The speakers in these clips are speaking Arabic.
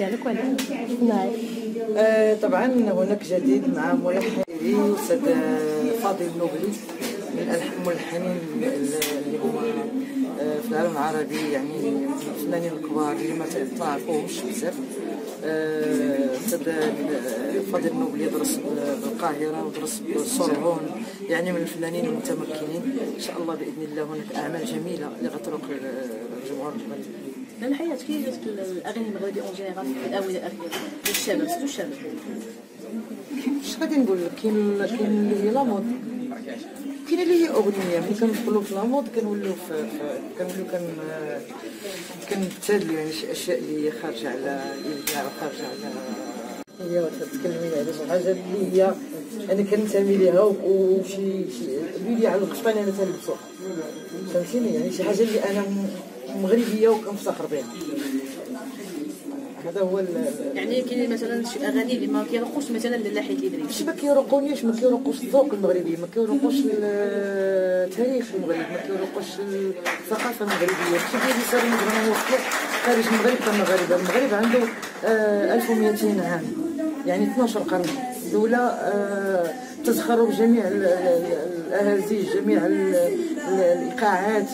ديالك ولا نعم. طبعا هناك جديد مع ملحن الأستاذ فاضل النوبلي من الملحنين اللي هما في العالم العربي، يعني الفنانين الكبار اللي ما تعرفوهمش بزاف. الأستاذ فاضل النوبلي درس بالقاهرة ودرس بالسوربون، يعني من الفنانين المتمكنين. إن شاء الله بإذن الله هناك أعمال جميلة اللي غتروق الجمهور المغربي. من حياة كي جات الأغاني المغربية أون جينيرال في الآونة الأخيرة للشباب، سيتو الشباب. واش غادي نقول لك، كاين اللي هي لامود، كاين اللي هي أغنية. ملي كندخلو في لامود كنولو كنبتدلو يعني شي أشياء اللي هي خارجة على الإبداع وخارجة على هي وتتكلمين على شي حاجة اللي هي أنا كنتمي ليها وشي اللي على القشطة اللي أنا تنلبسوها، فهمتيني؟ يعني شي حاجة اللي أنا مغربيه وكنفتخر بها. هذا هو يعني كاين مثلا شي اغاني اللي ما كيرقوش مثلا لحياة الادريسي، ما كيرقونيش، ما كيرقوش الذوق المغربي، ما كيرقوش التاريخ المغربي، ما كيرقوش الثقافه المغربيه. شي ديال السر المغربي خارج المغرب فالمغاربه. المغرب عنده 1200 عام، يعني 12 قرن، دوله تزخرب جميع الاهازيج، جميع الايقاعات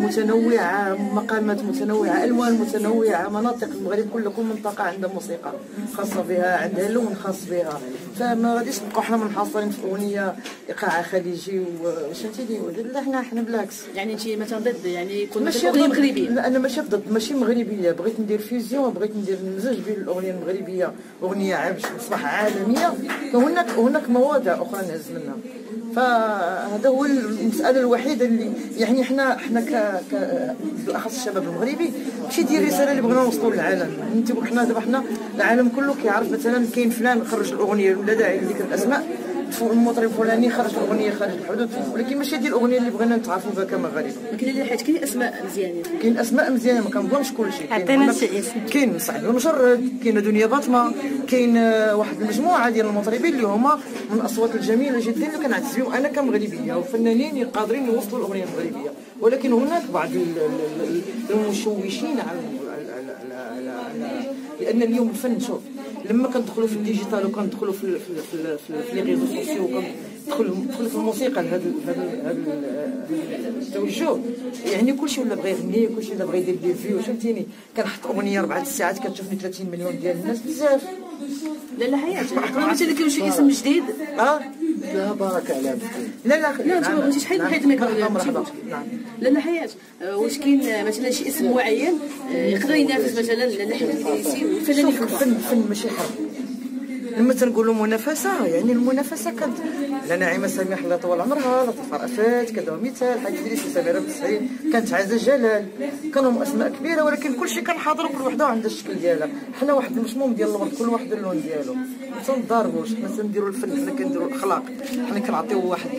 متنوعه، مقامات متنوعه، الوان متنوعه. مناطق المغرب كل منطقه عندها موسيقى خاصه بها، عندها لون خاص بها، فما غاديش نبقاو حنا منحصرين في اغنيه ايقاع خليجي. وشفتيني لا، حنا بالعكس. يعني انت مثلا ضد يعني كل اغنيه مغربيه؟ لا، انا ماشي ضد، ماشي مغربيه. بغيت ندير فيزيون، بغيت ندير مزج بين الاغنيه المغربيه واغنيه عامش تصبح عالميه. هناك مواضع اخرى نهز منها، فهذا هو المساله الوحيده اللي يعني حنا بالاخص الشباب المغربي، ماشي ديال الرساله اللي بغينا نوصلوا للعالم. انت قلت لنا دابا حنا العالم كله كيعرف مثلا كاين فلان خرج الاغنيه ولا داعي لذكر الاسماء، المطرب الفلاني خرج الاغنيه خارج الحدود، ولكن ماشي ديال الاغنيه اللي بغينا نتعرفوا بها كمغاربه. لكن حيت كاين اسماء مزيانين، كاين اسماء مزيانه، ما كنظنش كلشي. عطينا شي اسم. كاين صاحب المجرد، كاين دنيا باطمه، كاين واحد المجموعه ديال المطربين اللي هما من الاصوات الجميله جدا اللي كنعتزيهم انا كمغربيه، وفنانين قادرين يوصلوا الاغنيه المغربيه. ولكن هناك بعض المشوشين على لان اليوم الفن، شوف لما كندخلوا في الديجيتال وكندخلوا في لي ريزو سوسيو وكندخلوا في الموسيقى هذا التوجه، يعني كلشي ولا بغا يغني، كلشي ولا بغا يدير دي فيو. شفتيني كنحط اغنيه 4 ساعات كتشوفني 30 مليون ديال الناس، بزاف. لا حياة مثلا كاين شي اسم جديد لا بارك على بكري. لا انت ما بغيتيش حيد الميكرو. لا حياة، واش كاين مثلا شي اسم معين يقدر ينافس مثلا لحياة الادريسي والفنانين الكبار؟ الفن ماشي حرب. لما تنقولوا منافسه، يعني المنافسه لا نعيمه سميح الله طول عمرها، لا تفار افات كذا مثال، حياة الادريسي سميره بالسعيد، كانت عزه جلال، كانوا اسماء كبيره، ولكن كلشي كان حاضر وكل وحده عندها الشكل ديالها. حنا واحد المشموم ديال الوقت، كل واحد اللون ديالو. ما تنضاربوش، حنا تنديروا الفن، حنا كنديروا الاخلاق، حنا كنعطيو واحد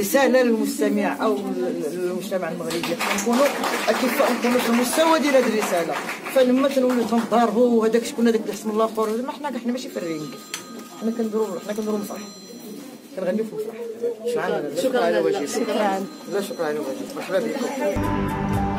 رساله للمستمع او للمجتمع المغربي، كنكونوا اكفاء، نكونوا في المستوى ديال هذه الرساله. فلما تنولوا تنضاربوا وهذاك شكون هذاك اللي حسم الله فور، حنا ماشي في الرينج، حنا كنديروا مسرح، كنغنيو في المسرح. شكرا على وجهك. مرحبا بكم.